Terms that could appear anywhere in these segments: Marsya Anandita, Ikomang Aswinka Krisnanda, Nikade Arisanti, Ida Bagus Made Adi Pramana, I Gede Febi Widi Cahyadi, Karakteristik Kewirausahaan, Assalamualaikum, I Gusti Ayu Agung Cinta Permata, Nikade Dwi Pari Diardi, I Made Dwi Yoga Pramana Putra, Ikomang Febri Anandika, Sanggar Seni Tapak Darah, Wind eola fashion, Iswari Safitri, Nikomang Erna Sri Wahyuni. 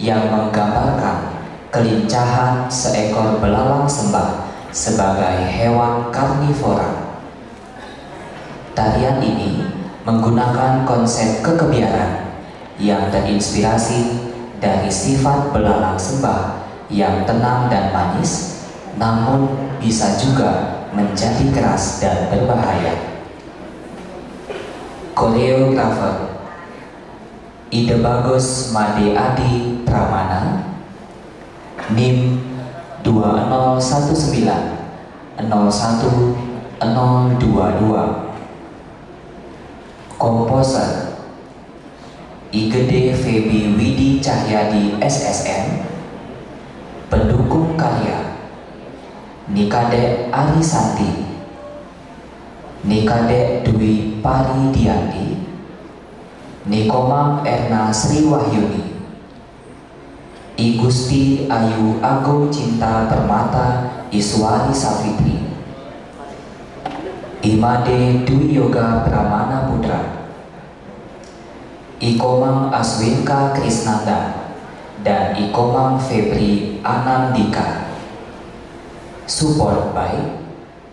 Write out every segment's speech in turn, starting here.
yang menggambarkan kelincahan seekor belalang sembah sebagai hewan karnivora. Tarian ini menggunakan konsep kekebiaran yang terinspirasi dari sifat belalang sembah yang tenang dan manis, namun bisa juga menjadi keras dan berbahaya. Koreografer Ida Bagus Made Adi Pramana, NIM 2019 01 022. Komposer I Gede Febi Widi Cahyadi SSM. Pendukung karya Nikade Arisanti, Nikade Dwi Pari Diardi, Nikomang Erna Sri Wahyuni, I Gusti Ayu Agung Cinta Permata Iswari Safitri, I Made Dwi Yoga Pramana Putra, Ikomang Aswinka Krisnanda dan Ikomang Febri Anandika. Support by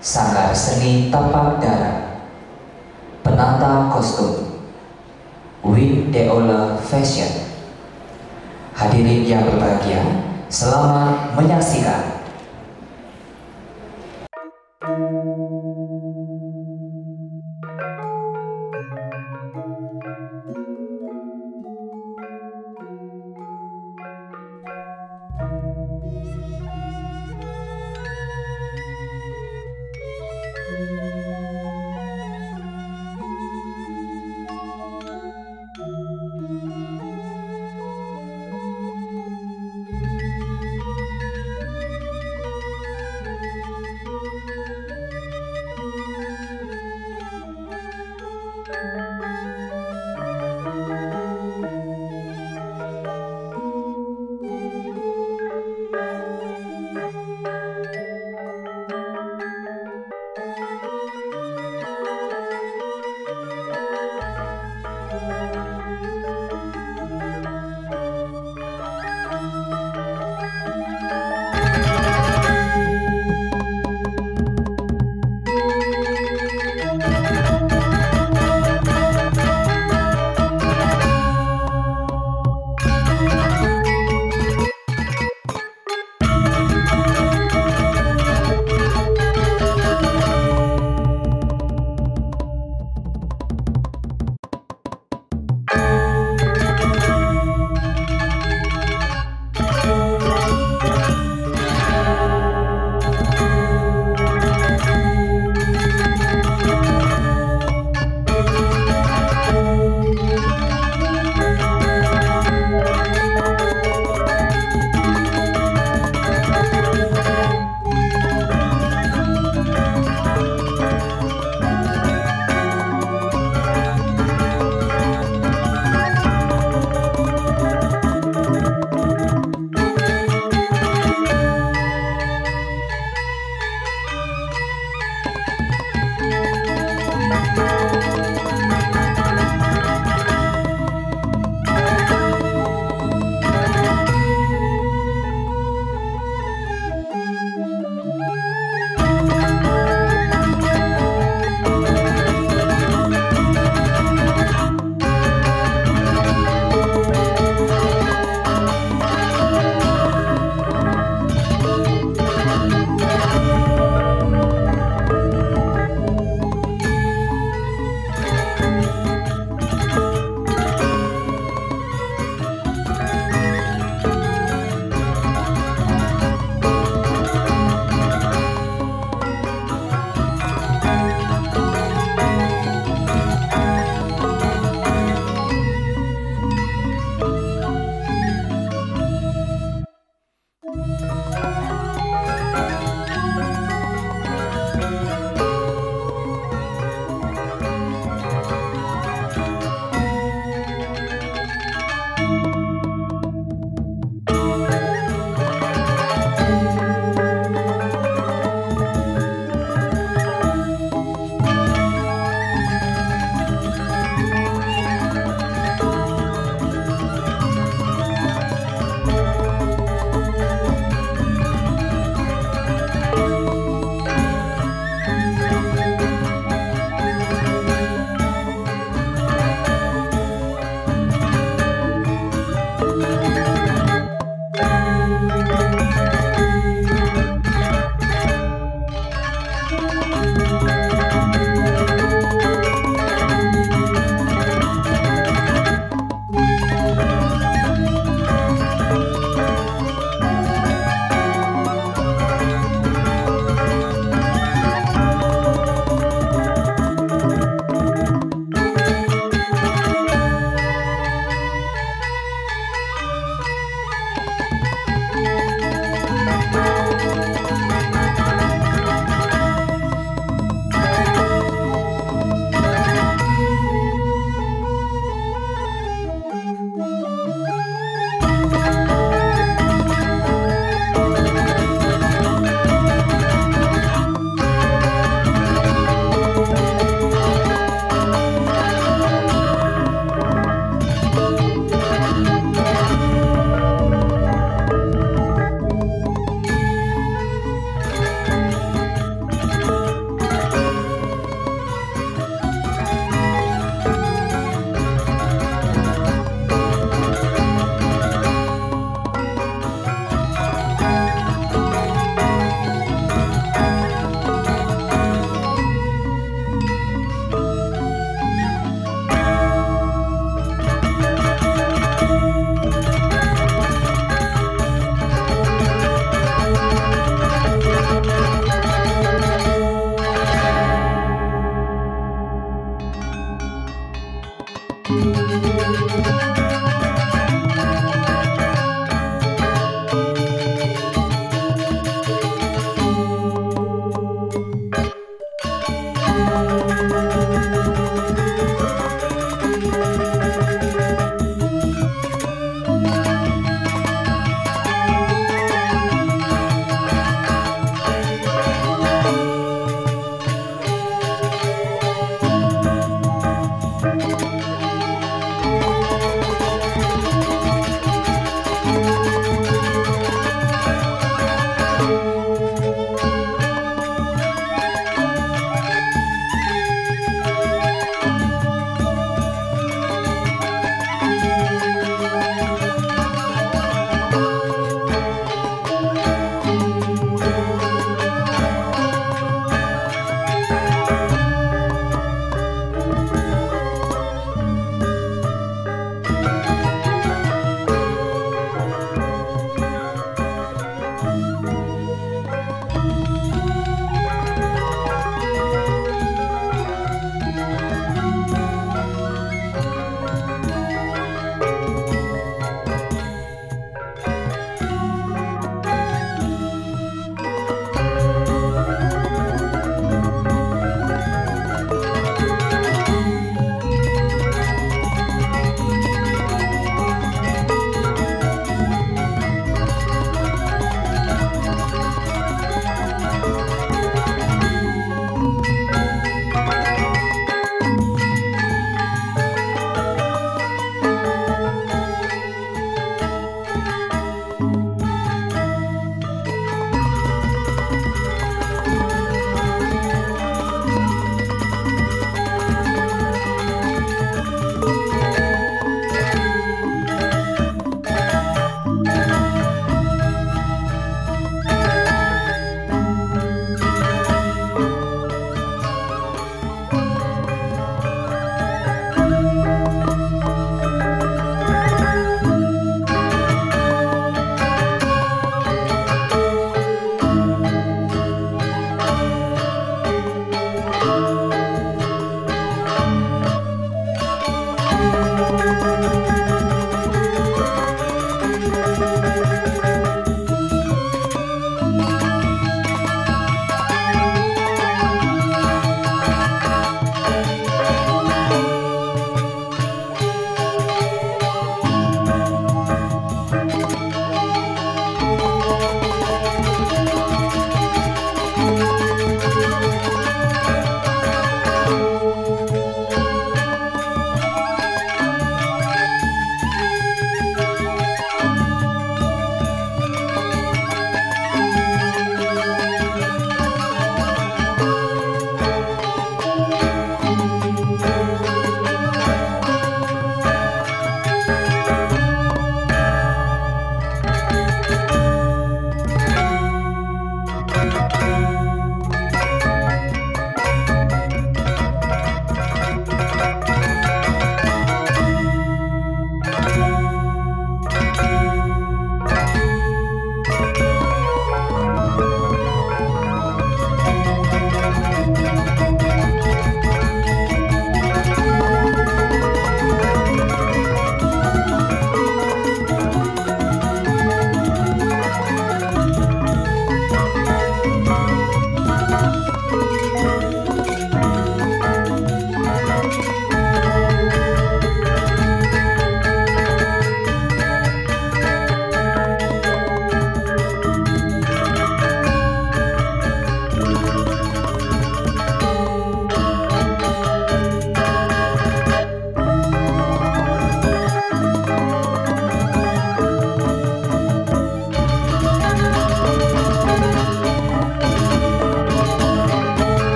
Sanggar Seni Tapak Darah. Penata kostum Wind Eola Fashion. Hadirin yang berbahagia, selamat menyaksikan.